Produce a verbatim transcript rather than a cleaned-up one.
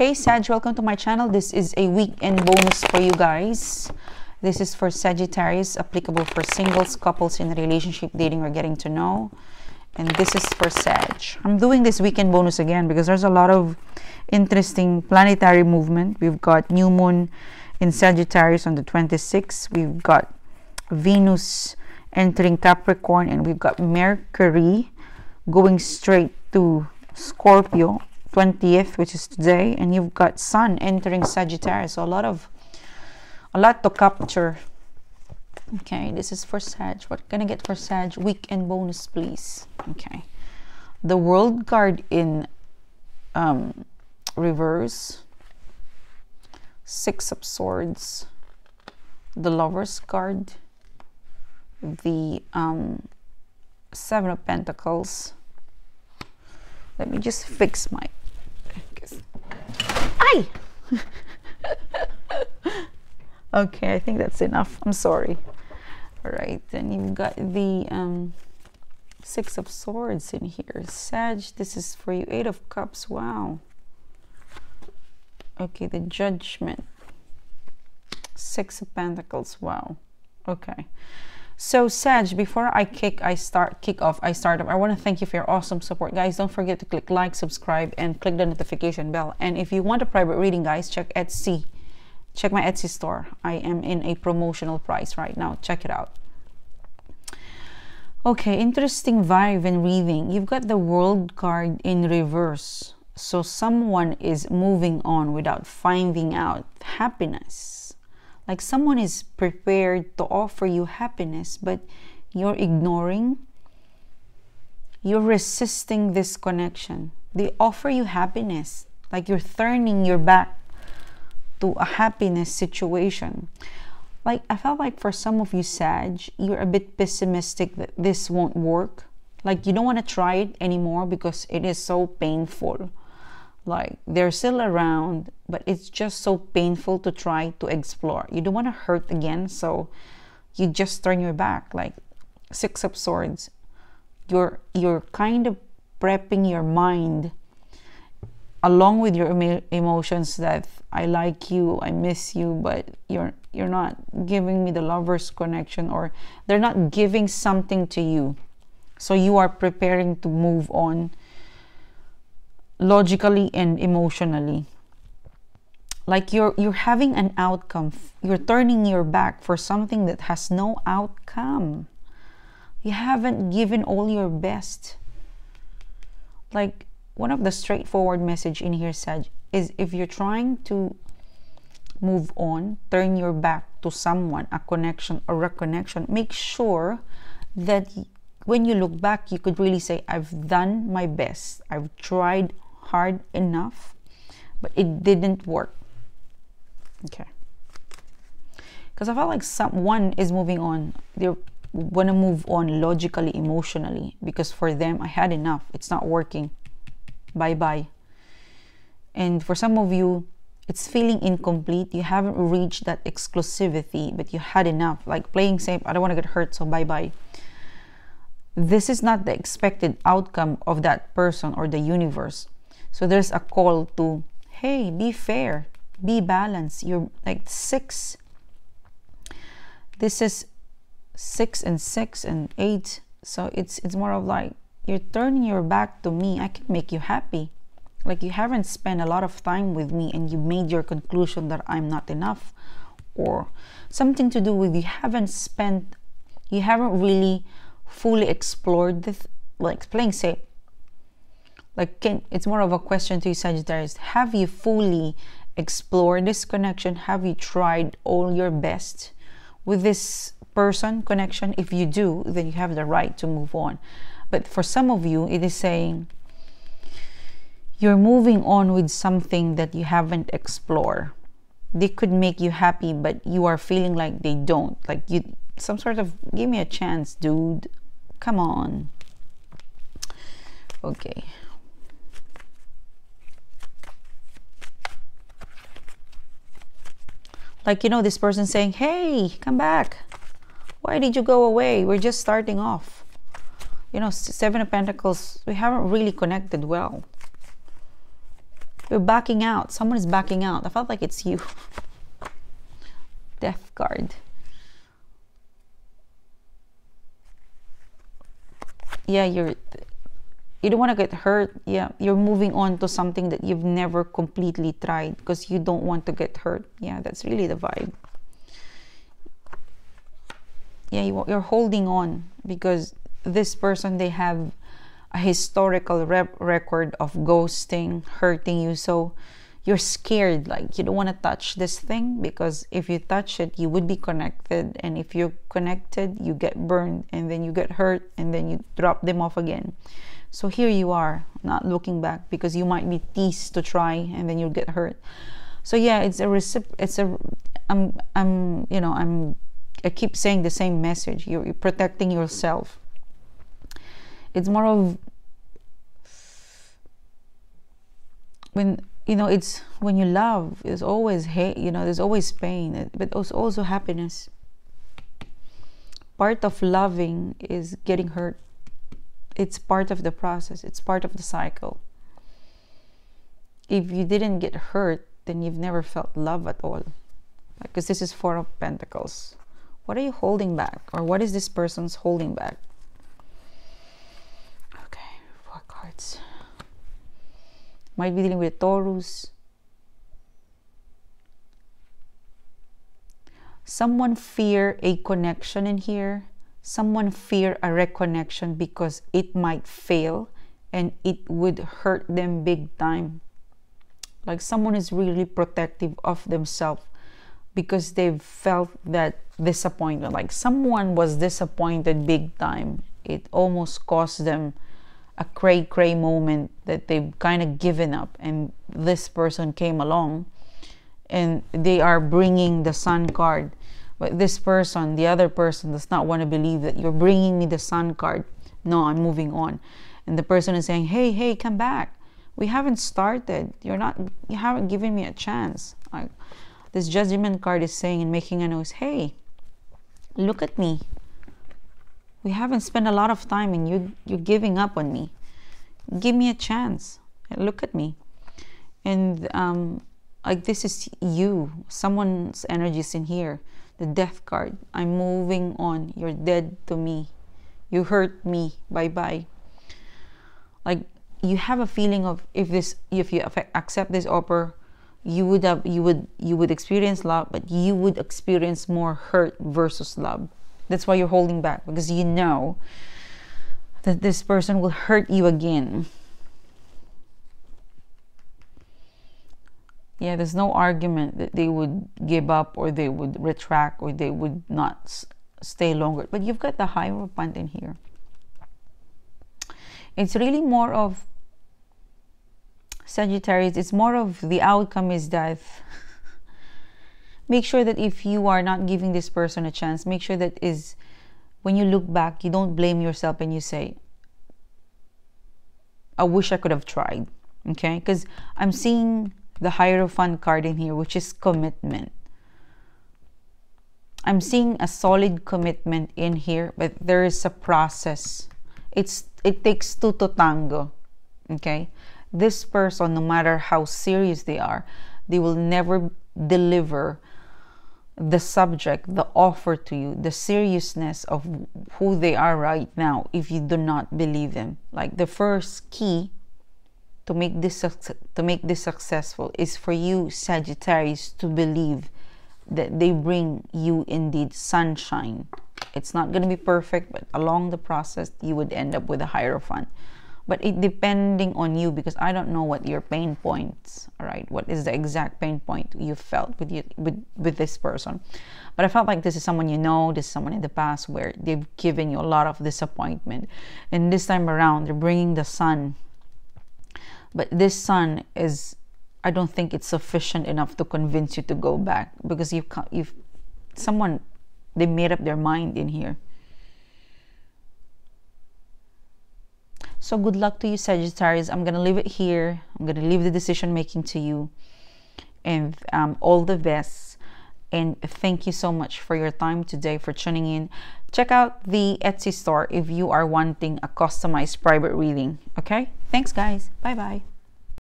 Hey Sag, welcome to my channel. This is a weekend bonus for you guys. This is for Sagittarius, applicable for singles, couples in a relationship, dating, or getting to know. And this is for Sag. I'm doing this weekend bonus again because there's a lot of interesting planetary movement. We've got new moon in Sagittarius on the twenty-sixth. We've got Venus entering Capricorn, and we've got Mercury going straight to Scorpio twentieth, which is today, and you've got Sun entering Sagittarius. So a lot of a lot to capture. Okay, this is for Sag. What can I get for Sag? Weekend bonus, please. Okay, the World card in um reverse, Six of Swords, the Lovers card, the um Seven of Pentacles. Let me just fix my Ay! Okay, I think that's enough. I'm sorry. All right, then you've got the um Six of Swords in here. Sag, this is for you. Eight of Cups. Wow. Okay, the Judgment. Six of Pentacles. Wow. Okay. So Sag, before I kick, I start kick off, I start up. I want to thank you for your awesome support, guys. Don't forget to click like, subscribe, and click the notification bell. And if you want a private reading, guys, check Etsy. Check my Etsy store. I am in a promotional price right now. Check it out. Okay, interesting vibe and reading. You've got the World card in reverse. So someone is moving on without finding out happiness. Like someone is prepared to offer you happiness, but you're ignoring, you're resisting this connection. They offer you happiness, like you're turning your back to a happiness situation. Like I felt like for some of you, Sag, you're a bit pessimistic that this won't work. Like you don't want to try it anymore because it is so painful. Like they're still around, but it's just so painful to try to explore. You don't want to hurt again, so you just turn your back. Like Six of Swords, you're you're kind of prepping your mind along with your em emotions that I like you, I miss you, but you're you're not giving me the lover's connection, or they're not giving something to you, so you are preparing to move on logically and emotionally. Like you're you're having an outcome, you're turning your back for something that has no outcome. You haven't given all your best. Like one of the straightforward message in here, Sag, is if you're trying to move on, turn your back to someone, a connection or reconnection, make sure that when you look back, you could really say, I've done my best, I've tried hard enough, but it didn't work. Okay, because I felt like someone is moving on. They want to move on logically, emotionally, because for them, I had enough, it's not working, bye-bye. And for some of you, it's feeling incomplete. You haven't reached that exclusivity, but you had enough. Like playing safe, I don't want to get hurt, so bye-bye. This is not the expected outcome of that person or the universe. So there's a call to, hey, be fair, be balanced. You're like six. This is six and six and eight. So it's it's more of like, you're turning your back to me. I can make you happy. Like you haven't spent a lot of time with me, and you made your conclusion that I'm not enough, or something to do with you haven't spent, you haven't really fully explored this. Like playing safe, like can it's more of a question to you, Sagittarius. Have you fully explored this connection? Have you tried all your best with this person connection? If you do, then you have the right to move on. But for some of you, it is saying you're moving on with something that you haven't explored. They could make you happy, but you are feeling like they don't. Like you, some sort of, give me a chance, dude, come on. Okay, like, you know, this person saying, hey, come back, why did you go away, we're just starting off, you know. Seven of Pentacles, we haven't really connected well. You're backing out. Someone is backing out. I felt like it's you. Death card. Yeah, you're... You don't want to get hurt. Yeah, you're moving on to something that you've never completely tried because you don't want to get hurt. Yeah, that's really the vibe. Yeah, you, you're holding on because this person, they have a historical rep record of ghosting, hurting you. So you're scared, like you don't want to touch this thing because if you touch it, you would be connected. And if you're connected, you get burned and then you get hurt and then you drop them off again. So here you are, not looking back because you might be teased to try and then you'll get hurt. So yeah, it's a recip it's a I'm I'm you know, I'm I keep saying the same message. You're, you're protecting yourself. It's more of when you know, it's when you love, there's always hate, you know, there's always pain, but also also happiness. Part of loving is getting hurt. It's part of the process. It's part of the cycle. If you didn't get hurt, then you've never felt love at all. Because this is Four of Pentacles. What are you holding back? Or what is this person's holding back? Okay, four cards. Might be dealing with Taurus. Someone fear a connection in here. Someone fear a reconnection because it might fail and it would hurt them big time. Like someone is really protective of themselves because they've felt that disappointment. Like someone was disappointed big time. It almost caused them a cray cray moment that they've kind of given up, and this person came along and they are bringing the Sun card. But this person, the other person, does not want to believe that you're bringing me the Sun card. No, I'm moving on. And the person is saying, hey, hey, come back. We haven't started. You're not, you haven't given me a chance. I, this Judgment card is saying and making a noise, hey, look at me. We haven't spent a lot of time and you, you're giving up on me. Give me a chance. Look at me. And um, like this is you. Someone's energy is in here. The Death card. I'm moving on. You're dead to me. You hurt me. Bye-bye. Like you have a feeling of if this, if you accept this offer, you would have, you would, you would experience love, but you would experience more hurt versus love. That's why you're holding back, because you know that this person will hurt you again. Yeah, there's no argument that they would give up or they would retract or they would not s stay longer. But you've got the Hierophant in here. It's really more of Sagittarius. It's more of the outcome is death. Make sure that if you are not giving this person a chance, make sure that is when you look back, you don't blame yourself and you say, I wish I could have tried. Okay, because I'm seeing the Hierophant card in here, which is commitment. I'm seeing a solid commitment in here, but there is a process. It's it takes two to tango. Okay, this person, no matter how serious they are, they will never deliver the subject, the offer to you, the seriousness of who they are right now if you do not believe them. Like the first key to make this to make this successful is for you, Sagittarius, to believe that they bring you indeed sunshine. It's not going to be perfect, but along the process you would end up with a Hierophant. But it depending on you, because I don't know what your pain points, all right, what is the exact pain point you felt with you with with this person. But I felt like this is someone you know, this is someone in the past where they've given you a lot of disappointment, and this time around they're bringing the sun. But this sun is, I don't think it's sufficient enough to convince you to go back, because you can't, if someone, they made up their mind in here. So good luck to you, Sagittarius. I'm going to leave it here. I'm going to leave the decision making to you. And um, all the best. And thank you so much for your time today, for tuning in. Check out the Etsy store if you are wanting a customized private reading. Okay? Thanks, guys. Bye-bye.